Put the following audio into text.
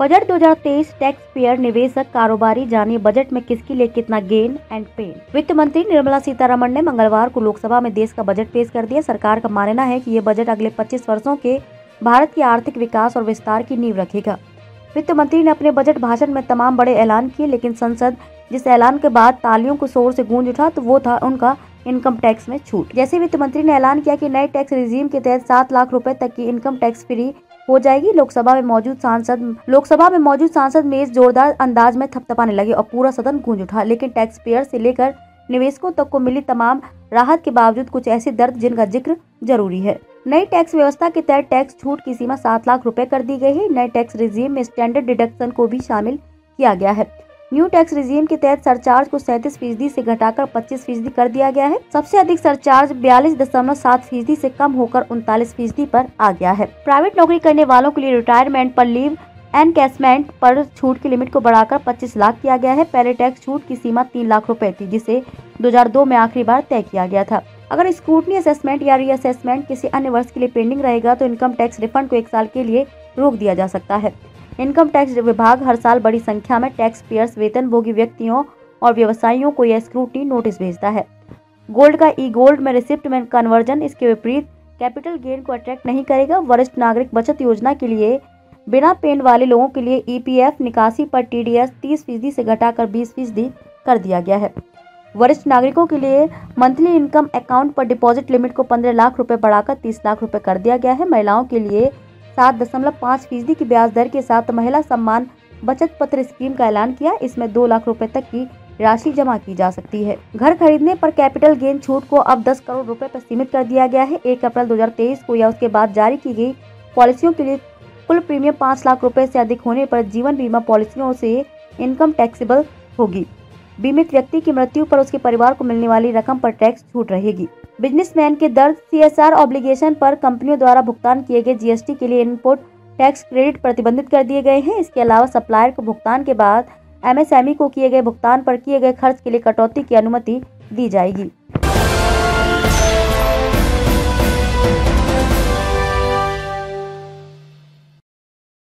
Budget 2023 tax payer निवेशक कारोबारी, जानिए बजट में किसके लिए कितना गेन एंड पेन। वित्त मंत्री निर्मला सीतारमण ने मंगलवार को लोकसभा में देश का बजट पेश कर दिया। सरकार का मानना है कि ये बजट अगले 25 वर्षों के भारत के आर्थिक विकास और विस्तार की नींव रखेगा। वित्त मंत्री ने अपने बजट भाषण में तमाम बड़े ऐलान किए, लेकिन संसद जिस ऐलान के बाद तालियों को शोर से गूंज उठा तो वो था उनका इनकम टैक्स में छूट। जैसे वित्त मंत्री ने ऐलान किया कि नए टैक्स रिजीम के तहत 7 लाख रुपए तक की इनकम टैक्स फ्री हो जाएगी, लोकसभा में मौजूद सांसद मेज जोरदार अंदाज में थपथपाने लगे और पूरा सदन गूंज उठा। लेकिन टैक्स पेयर से लेकर निवेशकों तक को मिली तमाम राहत के बावजूद कुछ ऐसे दर्द जिनका जिक्र जरूरी है। नई टैक्स व्यवस्था के तहत टैक्स छूट की सीमा 7 लाख रुपए कर दी गई है। नए टैक्स रिजीम में स्टैंडर्ड डिडक्शन को भी शामिल किया गया है। न्यू टैक्स रिजीम के तहत सरचार्ज को 37% से घटाकर 25% कर दिया गया है। सबसे अधिक सरचार्ज 42.7% से कम होकर 39% पर आ गया है। प्राइवेट नौकरी करने वालों के लिए रिटायरमेंट पर लीव एनकैशमेंट पर छूट की लिमिट को बढ़ाकर 25 लाख किया गया है। पहले टैक्स छूट की सीमा 3 लाख रुपए थी, जिसे 2002 में आखिरी बार तय किया गया था। अगर स्क्रूटनी असेसमेंट या रीअसेसमेंट किसी अन्य वर्ष के लिए पेंडिंग रहेगा तो इनकम टैक्स रिफंड को 1 साल के लिए रोक दिया जा सकता है। इनकम टैक्स विभाग हर साल बड़ी संख्या में टैक्स पेयर्स, वेतनभोगी व्यक्तियों और व्यवसायियों को यह स्क्रूटनी नोटिस भेजता है। गोल्ड का ई गोल्ड में रिसिप्ट में कन्वर्जन इसके विपरीत कैपिटल गेन को अट्रैक्ट नहीं करेगा। वरिष्ठ नागरिक बचत योजना के लिए बिना पेन वाले लोगों के लिए ईपीएफ निकासी पर टीडीएस 30% से घटाकर 20% कर दिया गया है। वरिष्ठ नागरिकों के लिए मंथली इनकम अकाउंट पर डिपॉजिट लिमिट को 15 लाख रुपए बढ़ाकर 30 लाख रुपए कर दिया गया है। महिलाओं के लिए 7.5% की ब्याज दर के साथ महिला सम्मान बचत पत्र स्कीम का ऐलान किया। इसमें 2 लाख रुपए तक की राशि जमा की जा सकती है। घर खरीदने पर कैपिटल गेन छूट को अब 10 करोड़ रुपए पर सीमित कर दिया गया है। 1 अप्रैल 2023 को या उसके बाद जारी की गई पॉलिसियों के लिए कुल प्रीमियम 5 लाख रुपए से अधिक होने पर जीवन बीमा पॉलिसियों से इनकम टैक्सेबल होगी। बीमित व्यक्ति की मृत्यु पर उसके परिवार को मिलने वाली रकम पर टैक्स छूट रहेगी। बिजनेसमैन के दर्द, CSR ऑब्लिगेशन पर कंपनियों द्वारा भुगतान किए गए GST के लिए इनपुट टैक्स क्रेडिट प्रतिबंधित कर दिए गए हैं। इसके अलावा सप्लायर को भुगतान के बाद MSME को किए गए भुगतान पर किए गए खर्च के लिए कटौती की अनुमति दी जाएगी।